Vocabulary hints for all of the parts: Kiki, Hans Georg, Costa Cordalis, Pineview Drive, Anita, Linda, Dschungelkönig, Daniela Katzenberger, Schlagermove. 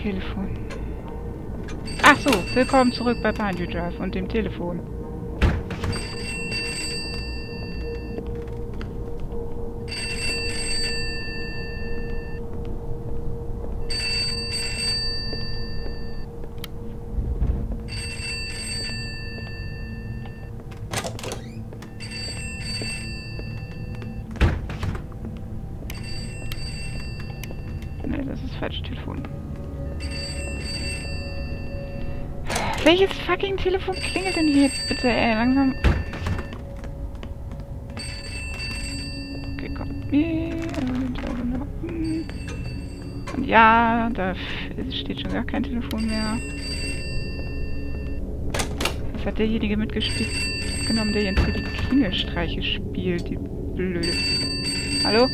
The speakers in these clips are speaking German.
Telefon. Ach so, willkommen zurück bei Pineview Drive und dem Telefon. Welches fucking Telefon klingelt denn hier jetzt bitte, ey? Langsam. Okay, komm. Und ja, da steht schon gar kein Telefon mehr. Das hat derjenige mitgenommen, der jetzt hier die Klingelstreiche spielt, die blöde. Hallo?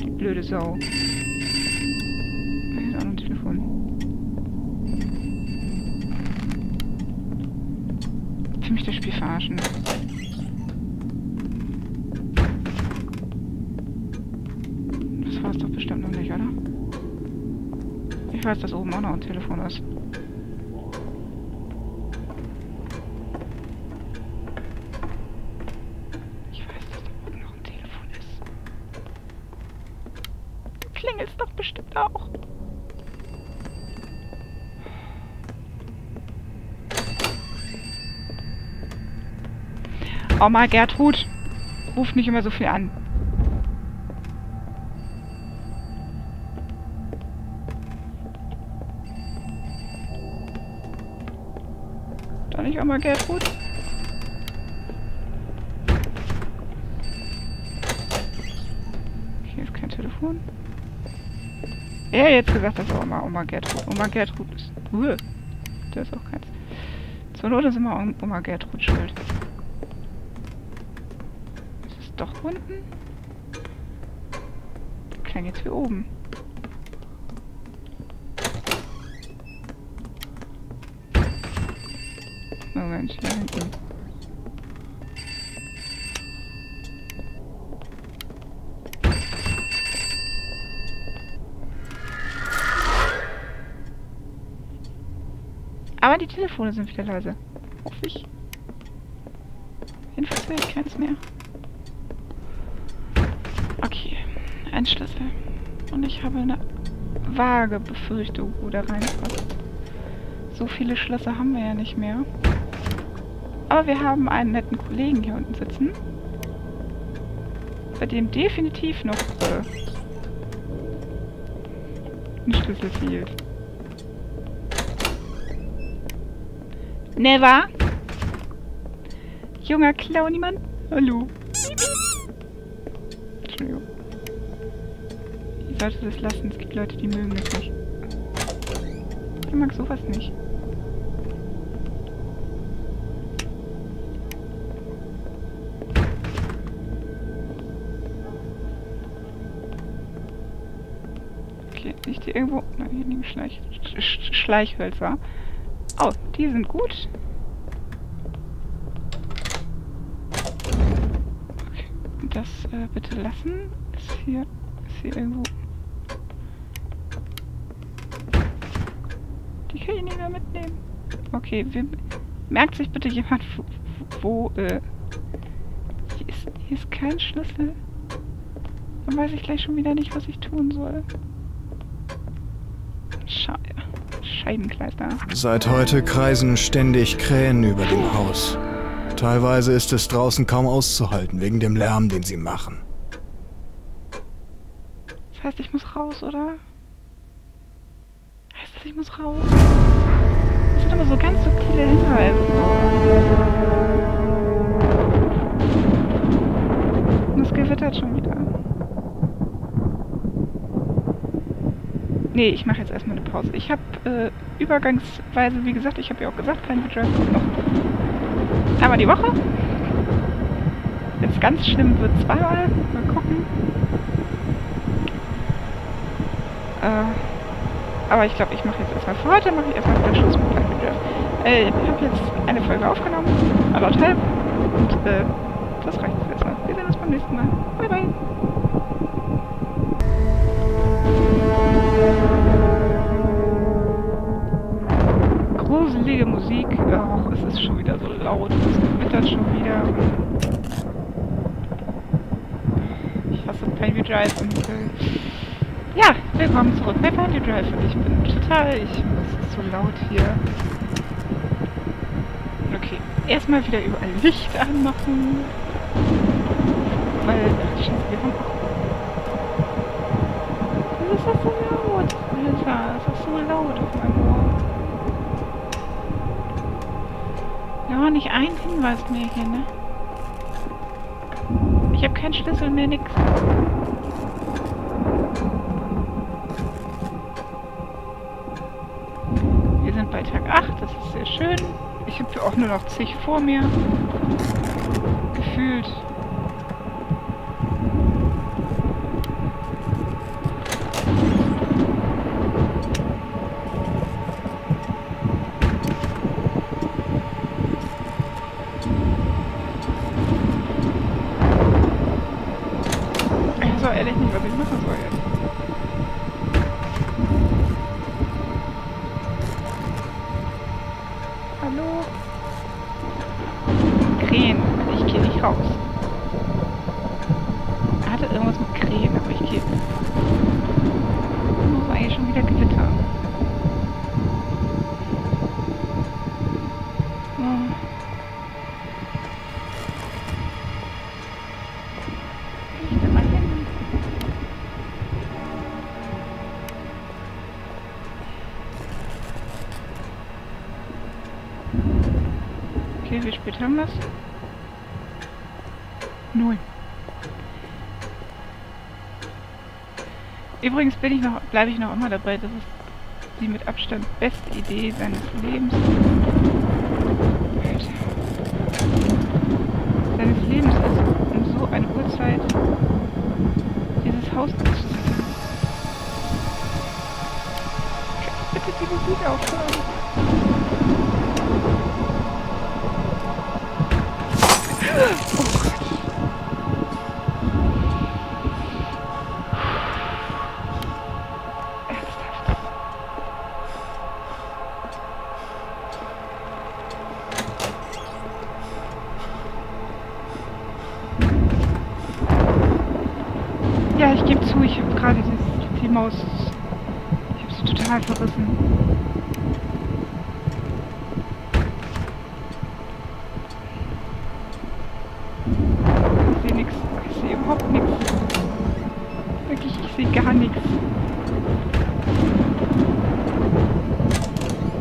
Die blöde Sau. Mich das Spiel verarschen. Das war es doch bestimmt noch nicht, oder? Ich weiß, dass oben auch noch ein Telefon ist. Klingelt es doch bestimmt auch. Oma Gertrud, ruft nicht immer so viel an. Doch nicht Oma Gertrud? Hier ist kein Telefon. Er hat jetzt gesagt, das ist Oma Gertrud. Oma Gertrud ist... Da ist auch keins. Zur Not ist immer Oma Gertrud schuld. Doch unten? Klang jetzt wie oben. Moment, schnell hinten. Aber die Telefone sind wieder leise. Hoffe ich. Jedenfalls höre ich keins mehr. Ein Schlüssel. Und ich habe eine vage Befürchtung, wo der reinpasst. So viele Schlösser haben wir ja nicht mehr. Aber wir haben einen netten Kollegen hier unten sitzen. Bei dem definitiv noch ein Schlüssel fehlt. Never! Junger Clownimann. Hallo. Entschuldigung. Ich sollte das lassen. Es gibt Leute, die mögen das nicht. Ich mag sowas nicht. Okay, nicht hier irgendwo... Nein, hier liegen Schleichhölzer. Oh, die sind gut. Okay, das bitte lassen. Ist hier irgendwo... Die kann ich nicht mehr mitnehmen. Okay, merkt sich bitte jemand, wo hier ist kein Schlüssel. Dann weiß ich gleich schon wieder nicht, was ich tun soll. Scheibenkleister. Seit heute kreisen ständig Krähen über dem Haus. Teilweise ist es draußen kaum auszuhalten, wegen dem Lärm, den sie machen. Das heißt, ich muss raus, oder? Ich muss raus. Das sind immer so ganz subtile Hinweise. Und es gewittert schon wieder. Nee, ich mache jetzt erstmal eine Pause. Ich habe übergangsweise, wie gesagt, ich habe ja auch gesagt, kein Betrag noch. Einmal die Woche. Wenn es ganz schlimm wird, zweimal. Mal gucken. Aber ich glaube, ich mache jetzt erstmal für heute, wieder Schluss mit Pineview Drive. Ich habe jetzt eine Folge aufgenommen, anderthalb, und das reicht jetzt erstmal. Wir sehen uns beim nächsten Mal. Bye, bye! Ich hasse Pineview Drive und ja, willkommen zurück bei Pineview Drive und ich bin total... es ist so laut hier. Okay, erstmal wieder überall Licht anmachen. Weil, ach scheiße, wir haben auch... Das ist doch so laut, Alter, das ist so laut auf meinem Ohr. Ja, nicht ein Hinweis mehr hier, ne? Ich habe keinen Schlüssel mehr, nix. Wir sind bei Tag 8, das ist sehr schön. Ich habe auch nur noch zig vor mir. Gefühlt. Ehrlich nicht, was ich machen soll jetzt. Hallo? Krähen. Ich gehe nicht raus. Er hatte irgendwas mit Krähen, aber ich gehe. Muss eigentlich schon wieder Gewitter. Hm. Okay, wie spät haben wir es? 0. Übrigens bleibe ich noch immer dabei, das ist die mit Abstand beste Idee seines Lebens. Seines Lebens ist um so eine Uhrzeit dieses Haus zu sehen. Kannst bitte die Musik aufhören? Oh Gott. Ernsthaft. Ja, ich gebe zu, ich habe gerade die Maus... Ich habe sie total verrissen. Gar nichts.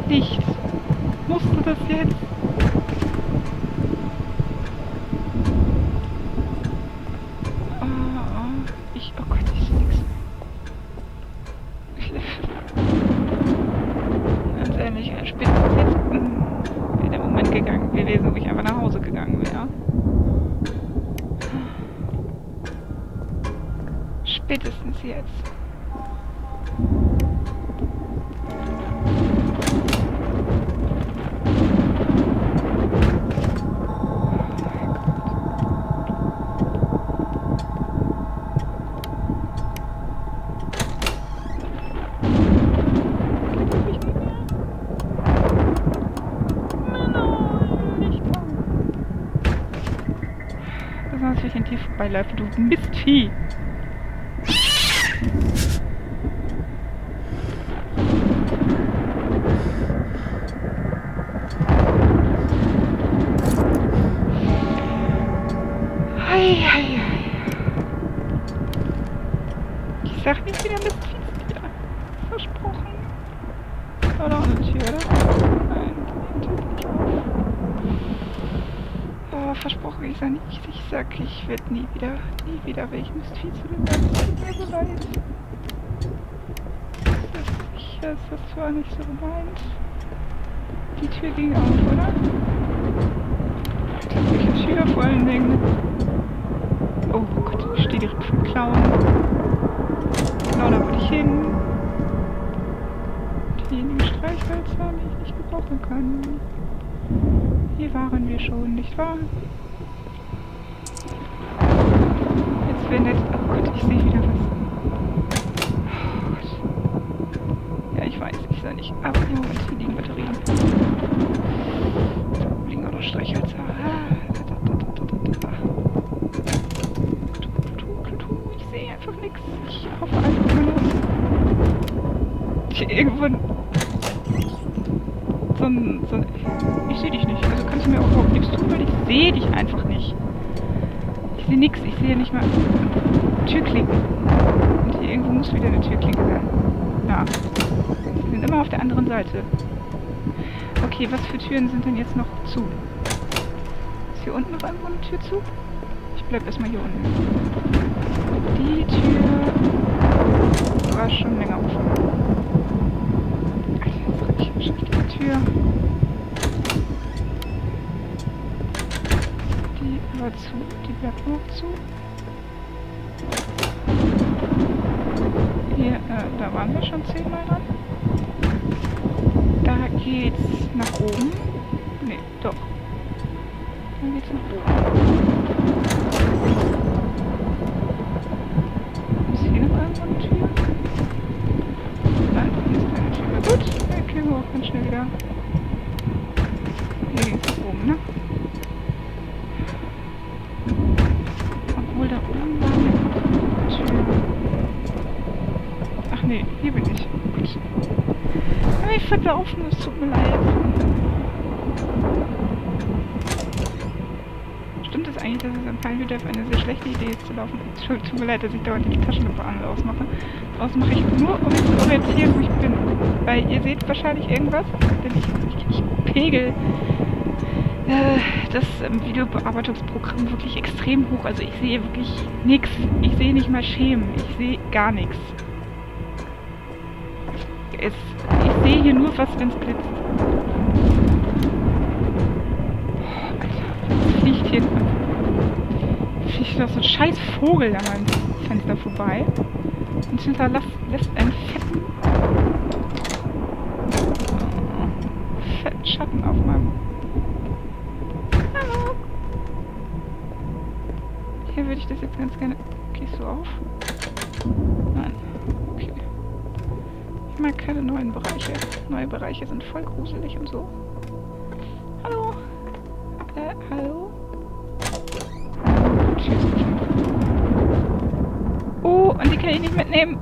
Nichts. Musste das jetzt? Oh Gott, ich sehe nichts mehr. Ganz ehrlich, spätestens jetzt wäre der Moment gegangen gewesen, wo ich einfach nach Hause gegangen wäre. Spätestens jetzt. Das ist natürlich ein Tief vorbeiläuft, du Mistvieh. Ich sag nicht wieder Mistvieh, wieder. Versprochen. War doch eine Tür, oder? Nein, die Tür nicht auf. Oh, versprochen, ich sag nicht. Ich sag, ich werde nie wieder welchen Mistvieh zu dem Ganzen. Das tut mir so leid. Das war nicht so gemeint. Die Tür ging auf, oder? Die Tür vor allen Dingen. Oh Gott, ich stehe direkt vor dem Clown. Genau, da wollte ich hin. Diejenigen Streichhölzer, die ich nicht gebrauchen kann. Hier waren wir schon, nicht wahr? Jetzt wäre nett. Oh Gott, ich sehe wieder was. Oh Gott. Ja, ich weiß, ich sah nicht. Aber im Moment, hier liegen Batterien. Da liegen auch noch Streichhölzer. Ich hoffe einfach nur, dass ich irgendwo ich sehe dich nicht. Also kannst du mir auch überhaupt nichts tun, weil ich sehe dich einfach nicht. Ich sehe nichts. Ich sehe nicht mal Türklinken. Und hier irgendwo muss wieder eine Türklinke sein. Ja. Sie sind immer auf der anderen Seite. Okay, was für Türen sind denn jetzt noch zu? Ist hier unten noch irgendwo eine Tür zu? Ich bleib erstmal hier unten. Die Tür war schon länger offen. Alter, jetzt renne ich schon durch die Tür. Die war zu, die bleibt auch zu. Hier, da waren wir schon 10-mal dran. Da geht's nach oben. Ne, doch. Dann geht's nach oben. Ist hier noch irgendwo eine Tür? Nein, hier ist keine Tür. Gut, dann können wir auch ganz schnell wieder. Hier geht's nach oben, ne? Obwohl da oben war eine Tür. Ach ne, hier bin ich. Gut. Ich verlaufen, es tut mir leid. Stimmt es eigentlich, dass es in Pineview Drive eine sehr schlechte Idee ist zu laufen? Es tut mir leid, dass ich dauernd die Taschenlampe alle ausmache. Ausmache ich nur, um mich zu orientieren, wo ich bin. Weil ihr seht wahrscheinlich irgendwas, denn ich pegel das Videobearbeitungsprogramm wirklich extrem hoch. Also ich sehe wirklich nichts. Ich sehe nicht mal Schemen. Ich sehe gar nichts. Ich sehe hier nur was, wenn es blitzt. Oh, Alter, was fliegt hier? Fliegt doch so ein scheiß Vogel an meinem Fenster vorbei und hinterlässt einen fetten Schatten auf meinem. Hallo! Hier würde ich das jetzt ganz gerne. Gehst du auf? Nein. Ich mag keine neuen Bereiche. Neue Bereiche sind voll gruselig und so. Hallo? Hallo? Tschüss. Oh, und die kann ich nicht mitnehmen.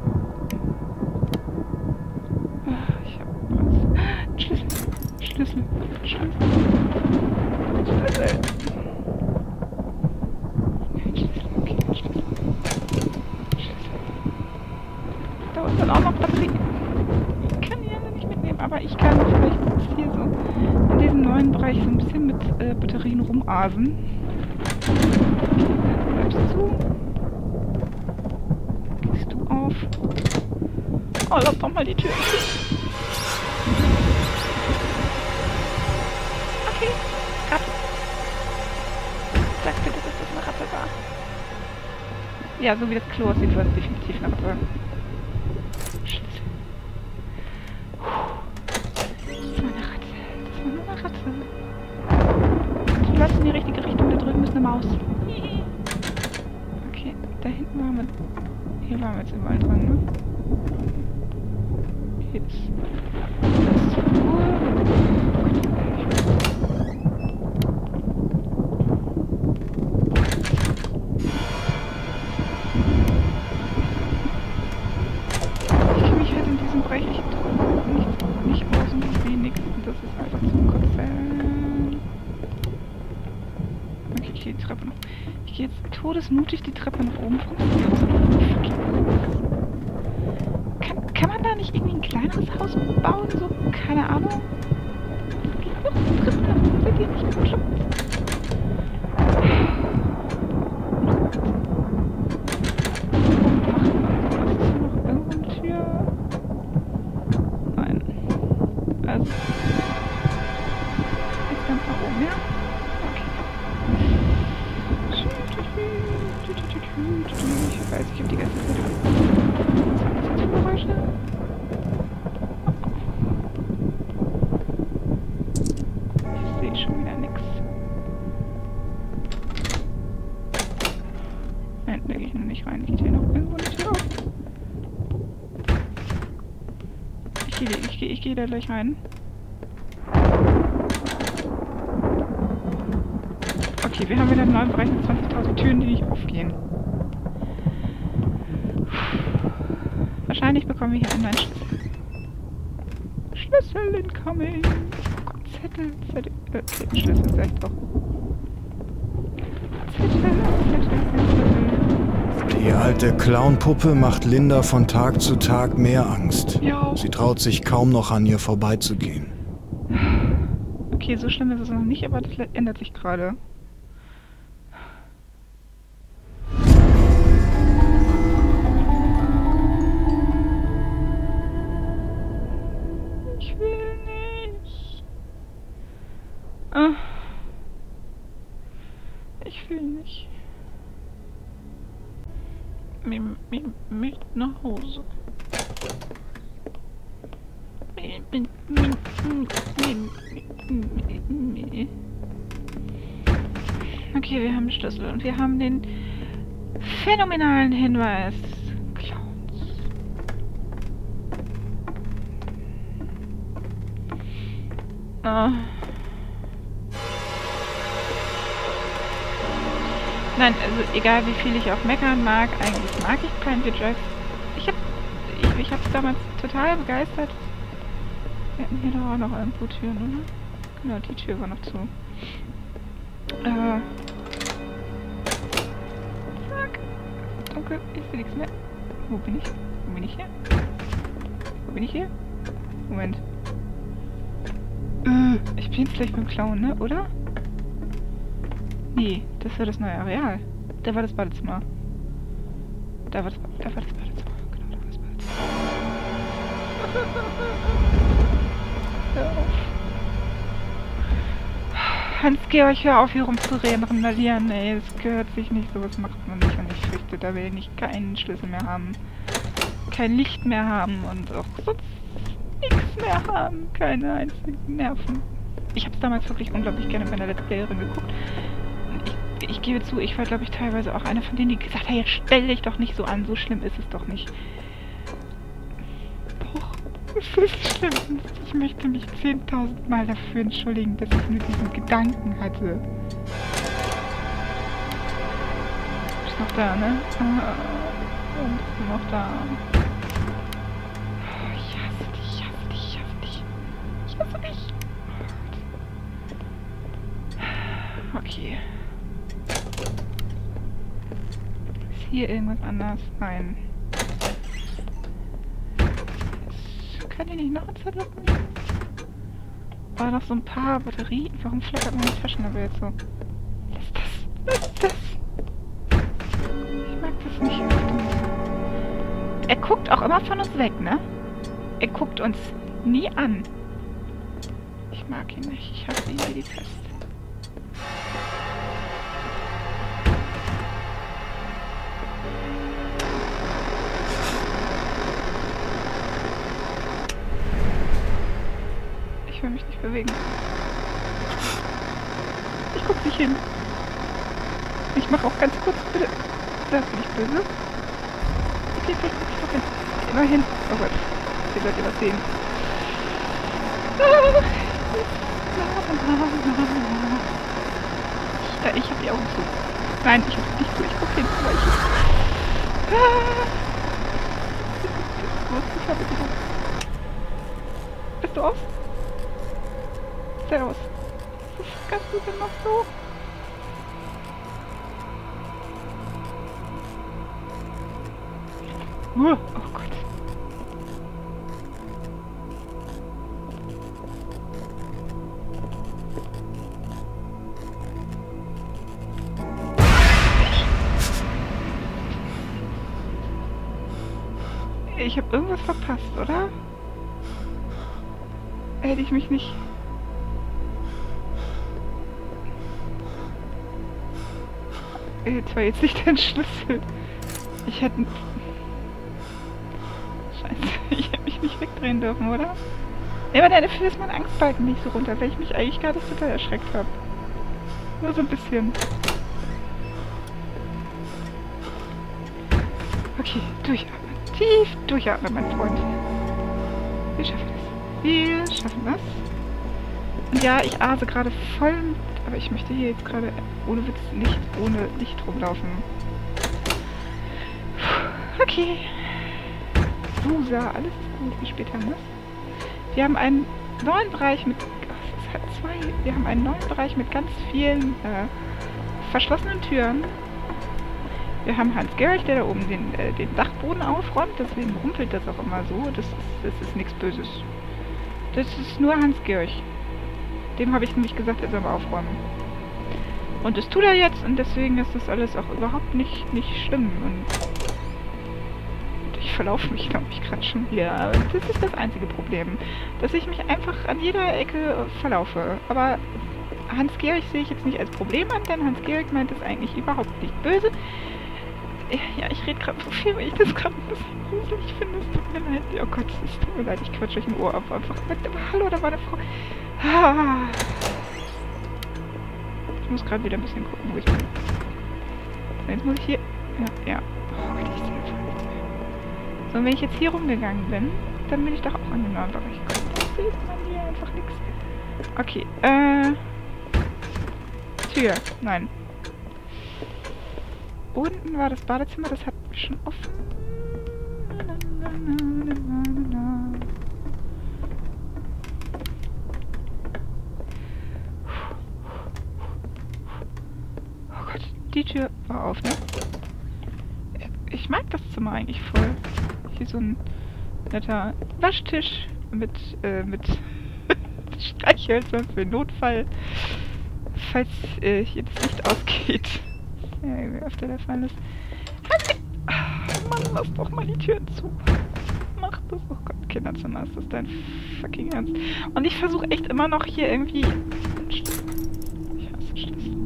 Ich hab was. Schlüssel. Schlüssel. Schlüssel. Schlüssel. Okay, Schlüssel. Schlüssel. Da ist dann auch noch Batterie. Aber ich kann vielleicht hier so in diesem neuen Bereich so ein bisschen mit Batterien rumasen. Okay, dann bleibst du. Gehst du auf. Oh, lass doch mal die Tür. Okay, Rappe. Sag bitte, dass das eine Rappe war. Ja, so wie das Klo aussieht, war es definitiv eine Rappe. Du läufst in die richtige Richtung, da drüben ist eine Maus. Okay, da hinten waren wir. Hier waren wir jetzt überall dran, ne? Hier ist. Das ist cool. Ich kenne mich halt in diesem Bereich nicht aus und ich sehe nichts. Und das ist einfach zu kurz. Die Treppe noch. Ich gehe jetzt todesmutig die Treppe nach oben. Kann man da nicht irgendwie ein kleineres Haus bauen? So, keine Ahnung. Treppe nach oben, seid ihr nicht geschafft? Ich gehe da gleich rein. Okay, wir haben wieder einen neuen Bereich mit 20.000 Türen, die nicht aufgehen. Wahrscheinlich bekommen wir hier einen neuen Schlüssel incoming. Zettel. Okay, Schlüssel vielleicht doch. Zettel. Die alte Clownpuppe macht Linda von Tag zu Tag mehr Angst. Jo. Sie traut sich kaum noch an ihr vorbeizugehen. Okay, so schlimm ist es noch nicht, aber das ändert sich gerade. Mit nach Hause. Okay, wir haben den Schlüssel und wir haben den phänomenalen Hinweis. Clowns. Nein, also egal wie viel ich auch meckern mag, eigentlich mag ich Pineview Drive. Ich hab's damals total begeistert. Wir hatten hier doch auch noch irgendwo Türen, oder? Genau, die Tür war noch zu. Zack. Dunkel, ich sehe nichts mehr. Wo bin ich? Wo bin ich hier? Wo bin ich hier? Moment. Ich bin jetzt gleich beim Clown, ne? Oder? Nee, das war das neue Areal. Da war das Badezimmer. Da war das Badezimmer. Genau, da war das Badezimmer. Hör auf. Hans Georg, hör auf, hier rumzurandalieren, ey. Das gehört sich nicht. Sowas macht man nicht. Und ich fürchte, da will ich keinen Schlüssel mehr haben. Kein Licht mehr haben. Und auch sonst nichts mehr haben. Keine einzigen Nerven. Ich habe es damals wirklich unglaublich gerne bei der letzten Lehrerin geguckt. Ich gebe zu, ich war, glaube ich, teilweise auch einer von denen, die gesagt hat, jetzt stell dich doch nicht so an, so schlimm ist es doch nicht. Boah, es ist schlimm. Ich möchte mich 10.000 Mal dafür entschuldigen, dass ich nur diesen Gedanken hatte. Bist noch da, ne? Bist noch da. Ich hasse dich. Okay. Ist hier irgendwas anders? Nein. Kann ich nicht noch ein Zettel? War noch so ein paar Batterien. Warum flackert meine Taschenlampe jetzt so? Lass das! Ich mag das nicht. Er guckt auch immer von uns weg, ne? Er guckt uns nie an. Ich mag ihn nicht. Ich hasse ihn wie die Pest. Ich will mich nicht bewegen. Ich guck nicht hin. Ich mache auch ganz kurz, bitte. Das ist nicht böse. Okay, vielleicht guck ich doch hin. Geh mal hin. Oh Gott. Hier sollt ihr was sehen. Ich hab die Augen zu. Nein, ich hab nicht zu. Ich guck hin. Bist du auf? Servus. Was kannst du denn noch so? Oh Gott. Ich habe irgendwas verpasst, oder? Hätte ich mich nicht... Jetzt war jetzt nicht dein Schlüssel. Ich hätte... Scheiße, ich hätte mich nicht wegdrehen dürfen, oder? Immer deine Füße ist mein Angstbalken nicht so runter, weil ich mich eigentlich gerade total erschreckt habe. Nur so ein bisschen. Okay, durchatmen. Tief durchatmen, mein Freund. Wir schaffen das. Wir schaffen das. Und ja, ich ase gerade voll... Aber ich möchte hier jetzt gerade ohne Witz nicht ohne Licht rumlaufen. Okay. Rosa, alles ist gut, wie spät haben wir es? Wir haben einen neuen Bereich mit, wir haben einen neuen Bereich mit ganz vielen verschlossenen Türen. Wir haben Hans Georg, der da oben den Dachboden aufräumt, deswegen rumpelt das auch immer so. Das ist nichts Böses. Das ist nur Hans Georg. Dem habe ich nämlich gesagt, er soll mal aufräumen. Und das tut er jetzt und deswegen ist das alles auch überhaupt nicht schlimm. Und ich verlaufe mich, glaube ich, gerade schon wieder. Das ist das einzige Problem, dass ich mich einfach an jeder Ecke verlaufe. Aber Hans Georg sehe ich jetzt nicht als Problem an, denn Hans Georg meint es eigentlich überhaupt nicht böse. Ja, ich rede gerade so viel, weil ich das gerade ein bisschen gruselig finde. Es tut mir leid. Oh Gott, es tut mir leid. Ich quatsche euch im Ohr auf. Einfach. Hallo, da war eine Frau. Ah. Ich muss gerade wieder ein bisschen gucken, wo ich bin. So, jetzt muss ich hier... Ja. Oh Gott, ich sehe einfach nichts mehr. So, und wenn ich jetzt hier rumgegangen bin, dann bin ich doch auch an dem neuen Bereich gekommen. Da sieht man hier einfach nichts. Okay, Tür. Nein. Unten war das Badezimmer, das hatten wir schon offen. Oh Gott, die Tür war auf, ne? Ich mag das Zimmer eigentlich voll. Hier so ein netter Waschtisch mit Streichhölzern für Notfall, falls hier das Licht ausgeht. Ja, wie öfter der Fall ist. Mann, lass doch mal die Türen zu. Mach das. Oh Gott, Kinderzimmer, ist das dein fucking Ernst? Und ich versuche echt immer noch hier irgendwie... Ich hasse Schlüssel.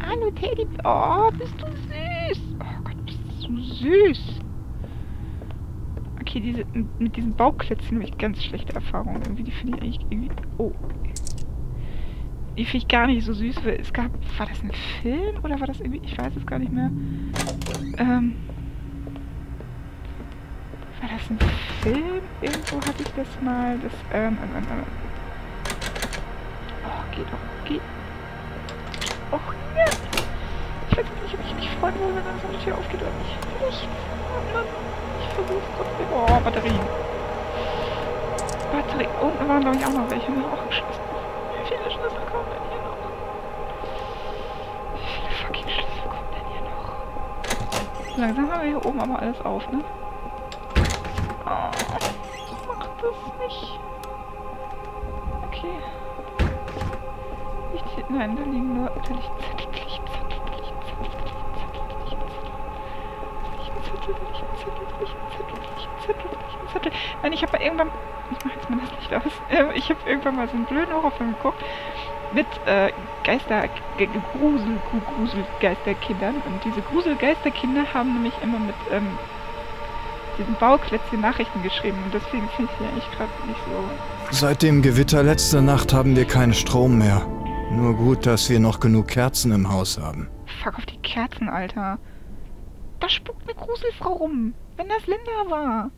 Ah, nur Teddy... Oh, bist du süß! Oh Gott, bist du süß! Okay, mit diesen Bauklötzen habe ich ganz schlechte Erfahrungen. Irgendwie, die finde ich eigentlich irgendwie... Oh. Die finde ich gar nicht so süß, weil es gab... War das ein Film oder war das irgendwie... Ich weiß es gar nicht mehr. War das ein Film? Irgendwo hatte ich das mal. Das... Oh, geht doch. Geht. Oh, ja. Ich weiß nicht, ob ich mich freuen würde, wenn so eine Tür aufgeht oder nicht. Nichts. Ich versuch's trotzdem. Oh, Batterien. Batterien. Unten waren, glaube ich, auch noch welche. Die haben auch geschlossen. Wie viele Schlüssel kommen denn hier noch? Wie viele fucking Schlüssel kommen denn hier noch? Langsam haben wir hier oben aber alles auf, ne? Oh, mach das nicht. Okay. Nein, da liegen nur... Da liegt Zettel, da liegt Zettel, da liegt Zettel, da liegt Zettel. Nein, ich habe mal irgendwann... Ich mach jetzt mal das Licht aus. Ich habe irgendwann mal so einen blöden Horrorfilm geguckt mit Gruselgeisterkindern. Und diese Gruselgeisterkinder haben nämlich immer mit diesen Bauklötzchen Nachrichten geschrieben. Und deswegen finde ich die eigentlich gerade nicht so... Seit dem Gewitter letzte Nacht haben wir keinen Strom mehr. Nur gut, dass wir noch genug Kerzen im Haus haben. Fuck auf die Kerzen, Alter. Da spukt eine Gruselfrau rum. Wenn das Linda war.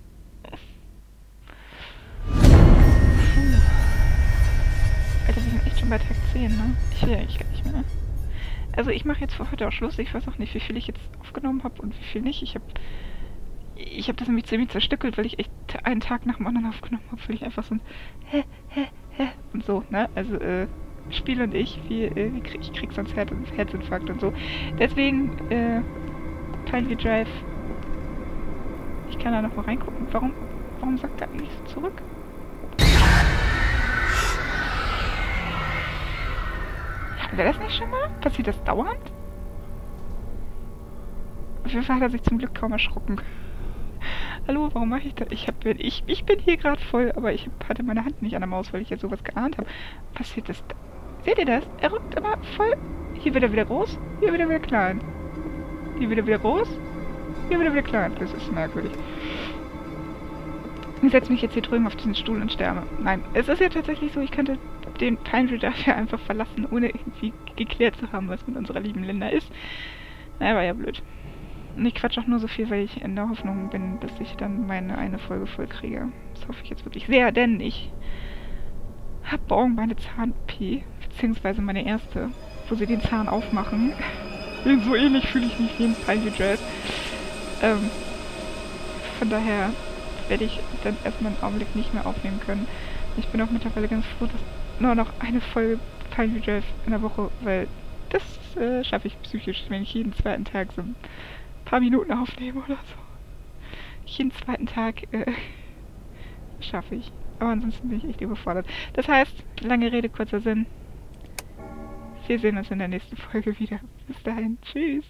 Alter, wir sind echt schon bei Tag 10, ne? Ich will eigentlich gar nicht mehr. Also ich mache jetzt für heute auch Schluss. Ich weiß auch nicht, wie viel ich jetzt aufgenommen habe und wie viel nicht. Ich hab das nämlich ziemlich zerstückelt, weil ich echt einen Tag nach dem anderen aufgenommen habe, weil ich einfach so ein Hä und so, ne? Also, Spiel und ich, ich krieg sonst Herzinfarkt und so. Deswegen, Pineview Drive. Ich kann da noch mal reingucken. Warum sagt er eigentlich so zurück? Wäre das nicht schon mal? Passiert das dauernd? Auf jeden Fall hat er sich zum Glück kaum erschrocken. Hallo, warum mache ich das? Ich bin hier gerade voll, aber ich hatte meine Hand nicht an der Maus, weil ich ja sowas geahnt habe. Passiert das? Seht ihr das? Er rückt immer voll. Hier wird er wieder groß, hier wird er wieder klein. Hier wird er wieder groß, hier wird er wieder klein. Das ist merkwürdig. Ich setze mich jetzt hier drüben auf diesen Stuhl und sterbe. Nein, es ist ja tatsächlich so, ich könnte den Pineview dafür einfach verlassen, ohne irgendwie geklärt zu haben, was mit unserer lieben Linda ist. Na, war ja blöd. Und ich quatsche auch nur so viel, weil ich in der Hoffnung bin, dass ich dann meine eine Folge voll kriege. Das hoffe ich jetzt wirklich sehr, denn ich habe morgen meine Zahn-OP, beziehungsweise meine erste, wo sie den Zahn aufmachen. So ähnlich fühle ich mich wie ein Pineview Drive. Von daher werde ich dann erstmal einen Augenblick nicht mehr aufnehmen können. Ich bin auch mittlerweile ganz froh, dass nur noch eine Folge Pineview Drive in der Woche, weil das schaffe ich psychisch, wenn ich jeden zweiten Tag so ein paar Minuten aufnehme oder so. Jeden zweiten Tag schaffe ich. Aber ansonsten bin ich echt überfordert. Das heißt, lange Rede, kurzer Sinn. Wir sehen uns in der nächsten Folge wieder. Bis dahin. Tschüss.